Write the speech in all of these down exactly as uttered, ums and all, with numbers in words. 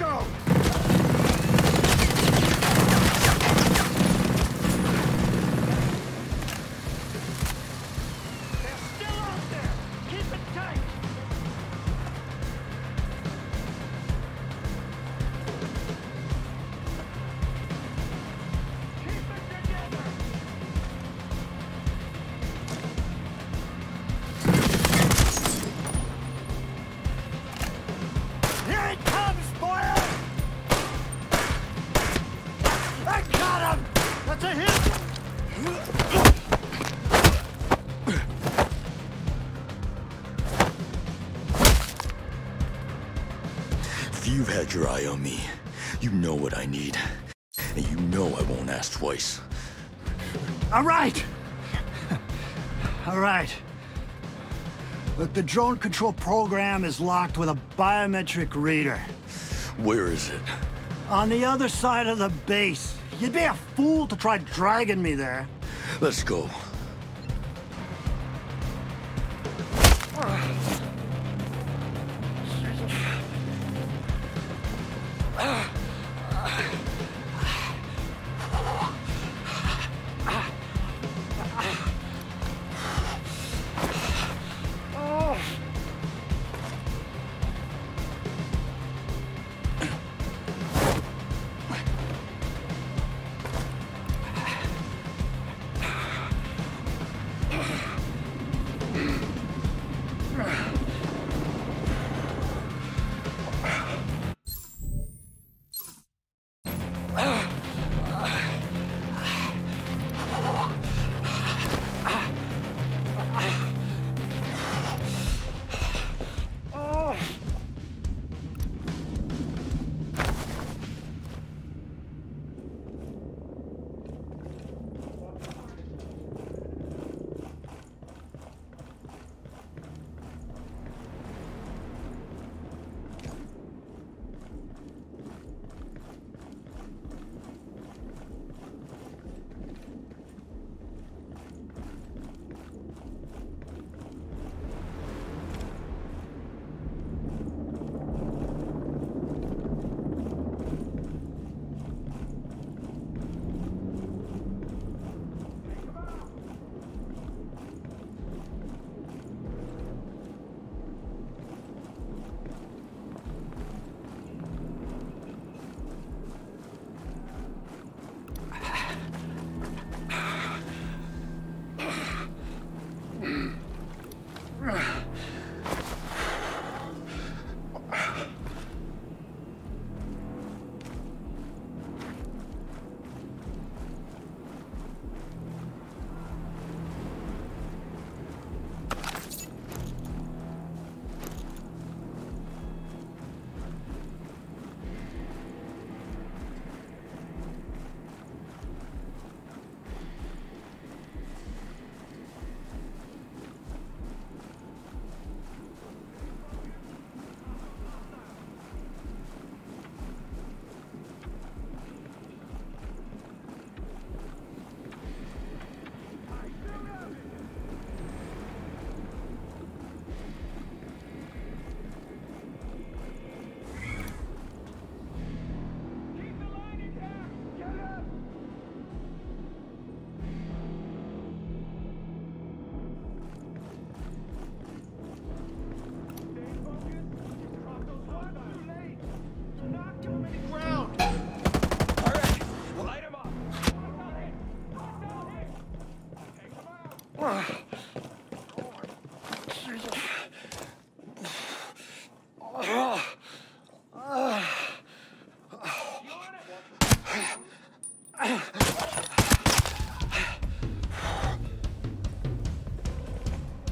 go! You've had your eye on me. You know what I need. And you know I won't ask twice. All right! All right. Look, the drone control program is locked with a biometric reader. Where is it? On the other side of the base. You'd be a fool to try dragging me there. Let's go.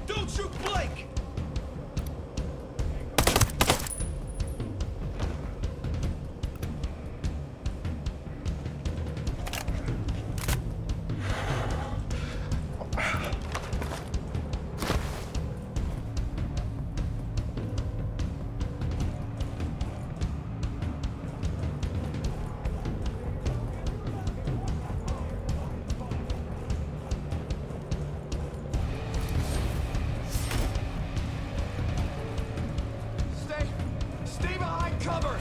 Don't shoot Blake! Stay behind cover!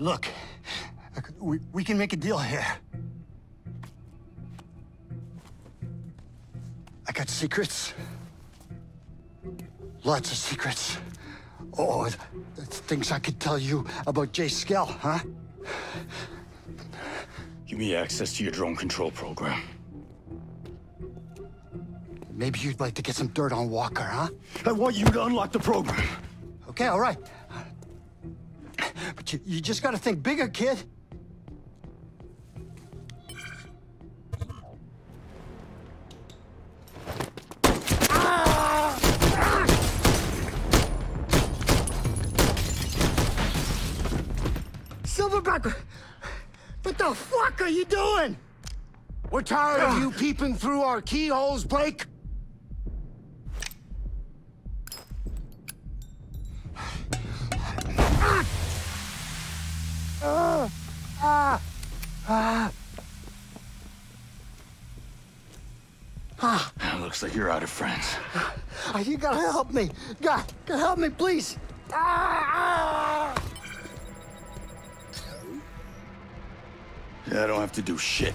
Look, we, we can make a deal here. I got secrets. Lots of secrets. Oh, it's, it's things I could tell you about J.Skel, huh? Give me access to your drone control program. Maybe you'd like to get some dirt on Walker, huh? I want you to unlock the program. Okay, all right. But you, you just gotta think bigger, kid. Silverback, what the fuck are you doing? We're tired of you peeping through our keyholes, Blake. Uh, uh, uh. Huh. Looks like you're out of friends. Uh, you gotta help me. God, God, help me, please. Ah, ah. I don't have to do shit.